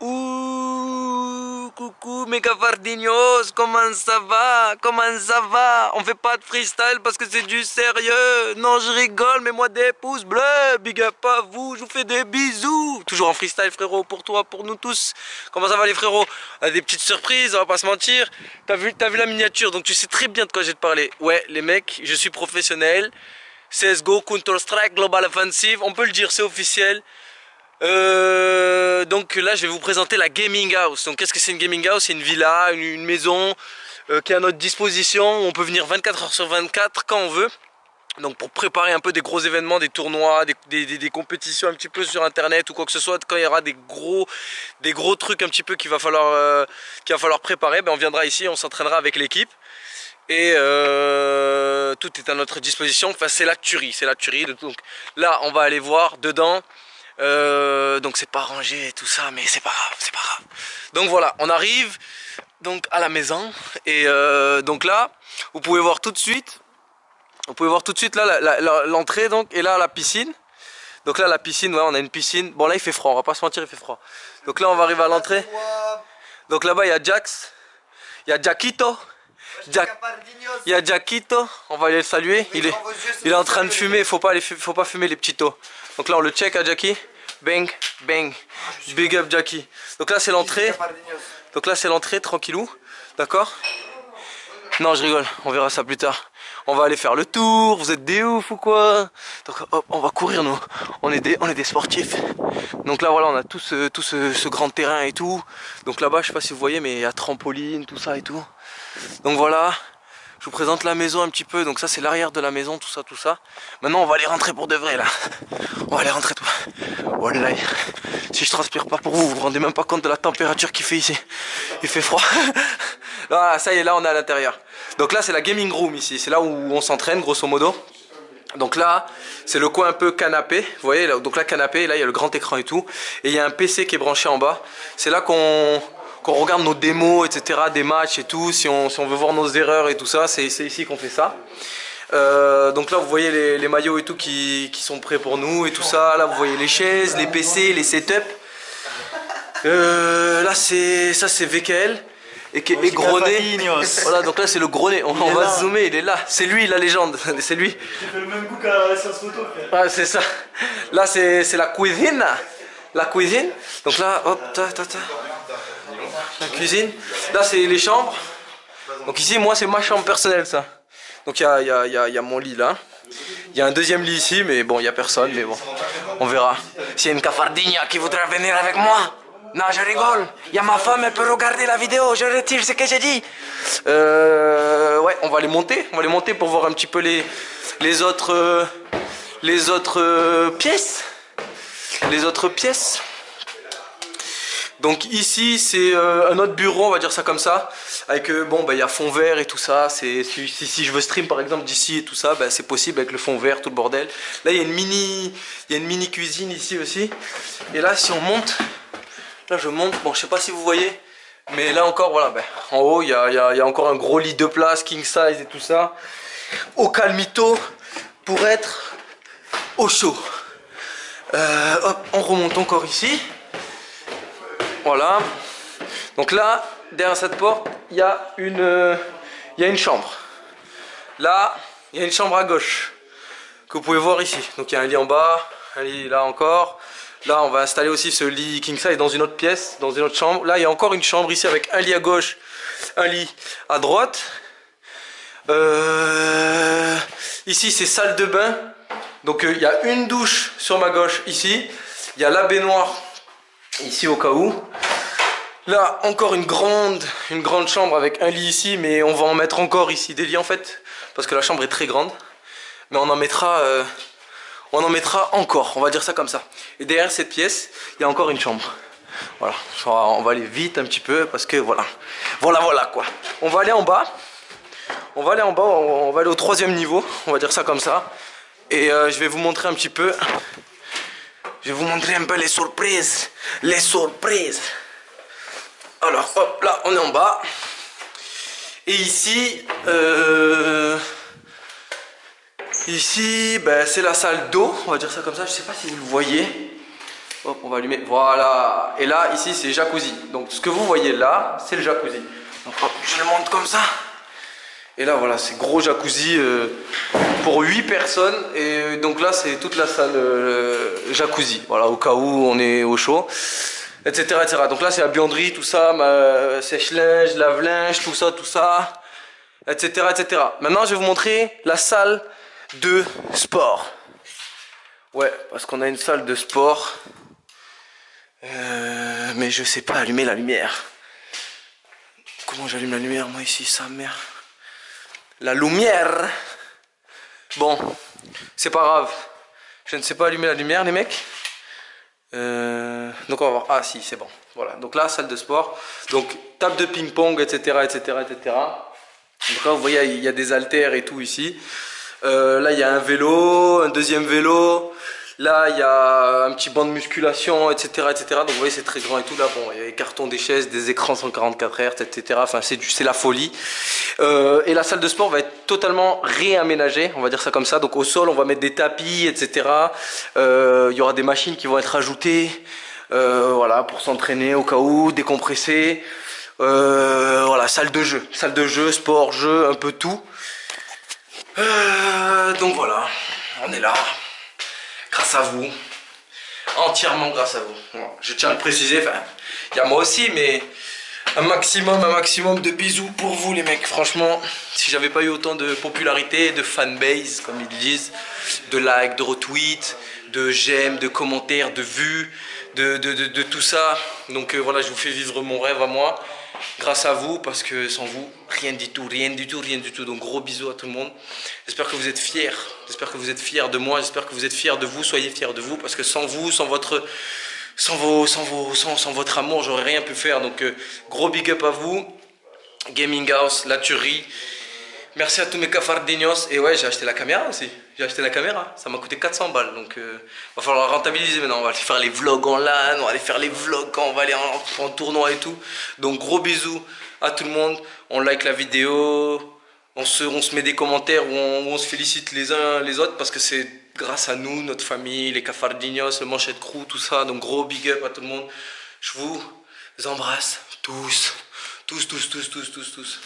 Ouh, coucou mes cafardignos, comment ça va? Comment ça va? On fait pas de freestyle parce que c'est du sérieux. Non, je rigole, mais moi des pouces bleus. Big up à vous, je vous fais des bisous. Toujours en freestyle frérot, pour toi, pour nous tous. Comment ça va les frérots? Des petites surprises, on va pas se mentir. T'as vu la miniature, donc tu sais très bien de quoi j'ai te parler. Ouais, les mecs, je suis professionnel. CSGO, Counter Strike Global Offensive, on peut le dire, c'est officiel. Donc là je vais vous présenter la gaming house. Donc qu'est-ce que c'est une gaming house? C'est une villa, une maison qui est à notre disposition. On peut venir 24 h/24 quand on veut. Donc pour préparer un peu des gros événements, des tournois, des compétitions un petit peu sur internet ou quoi que ce soit. Quand il y aura des gros trucs un petit peu qu'il va falloir préparer, ben on viendra ici, on s'entraînera avec l'équipe. Et tout est à notre disposition. Enfin c'est la tuerie, c'est la tuerie. Donc là on va aller voir dedans. Donc c'est pas rangé et tout ça, mais c'est pas grave, c'est pas grave. Donc voilà, on arrive donc à la maison et donc là vous pouvez voir tout de suite, là l'entrée donc, et là la piscine. Donc là la piscine, ouais, on a une piscine. Bon là il fait froid, on va pas se mentir, il fait froid. Donc là on va arriver à l'entrée. Donc là-bas il y a Jax, il y a Jaquito. Il y a Jaquito, on va aller le saluer. Il est en train de fumer, faut pas fumer les petits taux. Donc là on le check à Jacky. Bang, bang, big up Jacky. Donc là c'est l'entrée. Donc là c'est l'entrée, tranquillou. D'accord? Non je rigole, on verra ça plus tard. On va aller faire le tour, vous êtes des ouf ou quoi? Donc hop, on va courir nous. On est des sportifs. Donc là voilà, on a tout ce grand terrain et tout. Donc là-bas, je sais pas si vous voyez, mais il y a trampoline, tout ça et tout. Donc voilà, je vous présente la maison un petit peu. Donc ça c'est l'arrière de la maison, tout ça, tout ça. Maintenant on va aller rentrer pour de vrai là. On va aller rentrer tout. Wallahi, si je transpire pas pour vous, vous vous rendez même pas compte de la température qu'il fait ici. Il fait froid. Voilà, ça y est, là on est à l'intérieur. Donc là c'est la gaming room ici, c'est là où on s'entraîne grosso modo. Donc là c'est le coin un peu canapé, vous voyez là, donc là canapé, là il y a le grand écran et tout. Et il y a un PC qui est branché en bas. C'est là qu'on regarde nos démos, etc., des matchs et tout, si on veut voir nos erreurs et tout ça, c'est ici qu'on fait ça. Donc là vous voyez les maillots et tout qui sont prêts pour nous et tout ça. Là vous voyez les chaises, les PC, les setups. Là c'est VKL et Grené. Voilà, donc là c'est le Grené, on va zoomer, il est là, c'est lui la légende, c'est lui. Il fait le même goût qu'à la séance photo. Ah c'est ça, là c'est la cuisine. Donc là hop, ta. La cuisine, là c'est les chambres. Donc ici moi c'est ma chambre personnelle ça. Donc il y a mon lit là. Il y a un deuxième lit ici mais bon il n'y a personne, mais bon on verra. S'il y a une cafardinha qui voudra venir avec moi. Non je rigole, il y a ma femme, elle peut regarder la vidéo, je retire ce que j'ai dit. Ouais on va les monter pour voir un petit peu les autres pièces. Donc ici c'est un autre bureau, on va dire ça comme ça, avec bon bah il y a fond vert et tout ça. Si je veux stream par exemple d'ici et tout ça, bah, c'est possible avec le fond vert, tout le bordel. Là il y a une mini cuisine ici aussi. Et là si on monte, là je monte, bon je sais pas si vous voyez, mais là encore voilà, bah, en haut il y a encore un gros lit de place, king size et tout ça. Au calmito pour être au chaud. Hop, on remonte encore ici. Voilà, donc là, derrière cette porte, il y a une chambre. Là, il y a une chambre à gauche, que vous pouvez voir ici. Donc il y a un lit en bas, un lit là encore. Là, on va installer aussi ce lit king size dans une autre pièce, dans une autre chambre. Là, il y a encore une chambre ici avec un lit à gauche, un lit à droite. Ici, c'est salle de bain. Donc il y a une douche sur ma gauche ici. Il y a la baignoire ici au cas où. Là encore une grande chambre avec un lit ici, mais on va en mettre encore ici des lits en fait, parce que la chambre est très grande, mais on en mettra encore, on va dire ça comme ça. Et derrière cette pièce il y a encore une chambre. Voilà, on va aller vite un petit peu parce que voilà quoi. On va aller en bas, on va aller au 3e niveau, on va dire ça comme ça. Et je vais vous montrer un petit peu. Je vais vous montrer un peu les surprises. Les surprises. Alors hop, là on est en bas. Et ici ici ben, c'est la salle d'eau, on va dire ça comme ça. Je sais pas si vous le voyez. Hop, on va allumer. Voilà. Et là, ici, c'est jacuzzi. Donc, ce que vous voyez là, c'est le jacuzzi. Donc, hop, je le monte comme ça. Et là, voilà, c'est gros jacuzzi pour 8 personnes. Et donc là, c'est toute la salle jacuzzi. Voilà, au cas où on est au chaud, etc. etc. Donc là, c'est la buanderie, tout ça, sèche-linge, lave-linge, tout ça, etc., etc. Maintenant, je vais vous montrer la salle de sport. Ouais, parce qu'on a une salle de sport. Mais je sais pas allumer la lumière. Comment j'allume la lumière, moi, ici, sa mère. La lumière. Bon, c'est pas grave. Je ne sais pas allumer la lumière, les mecs. Donc on va voir. Ah si, c'est bon. Voilà. Donc là, salle de sport. Donc table de ping-pong, etc., etc., etc. Donc là, vous voyez, il y a des haltères et tout ici. Là, il y a un vélo, un deuxième vélo. Là, il y a un petit banc de musculation, etc., etc. Donc, vous voyez, c'est très grand et tout. Là, bon, il y a les cartons des chaises, des écrans 144 Hz, etc. Enfin, c'est la folie. Et la salle de sport va être totalement réaménagée, on va dire ça comme ça. Donc, au sol, on va mettre des tapis, etc. Il y aura des machines qui vont être ajoutées, voilà, pour s'entraîner au cas où, décompresser. Voilà, salle de jeu, sport, jeu, un peu tout. Donc voilà, on est là, grâce à vous, entièrement grâce à vous. Je tiens à le préciser, enfin, il y a moi aussi, mais un maximum de bisous pour vous les mecs. Franchement, si j'avais pas eu autant de popularité, de fanbase, comme ils disent, de likes, de retweets, de j'aime, de commentaires, de vues, de tout ça. Donc voilà, je vous fais vivre mon rêve à moi. Grâce à vous, parce que sans vous, rien du tout, rien du tout, rien du tout. Donc gros bisous à tout le monde. J'espère que vous êtes fiers. J'espère que vous êtes fiers de moi. J'espère que vous êtes fiers de vous. Soyez fiers de vous, parce que sans vous, sans votre amour, j'aurais rien pu faire. Donc gros big up à vous. Gaming House, la tuerie. Merci à tous mes cafardinos. Et ouais, j'ai acheté la caméra aussi. J'ai acheté la caméra. Ça m'a coûté 400 balles. Donc va falloir rentabiliser maintenant. On va aller faire les vlogs en LAN. On va aller faire les vlogs quand on va aller en tournoi et tout. Donc gros bisous à tout le monde. On like la vidéo. On se met des commentaires où on se félicite les uns les autres. Parce que c'est grâce à nous, notre famille, les cafardinos, le manchette crew, tout ça. Donc gros big up à tout le monde. Je vous embrasse tous. Tous, tous, tous, tous, tous, tous.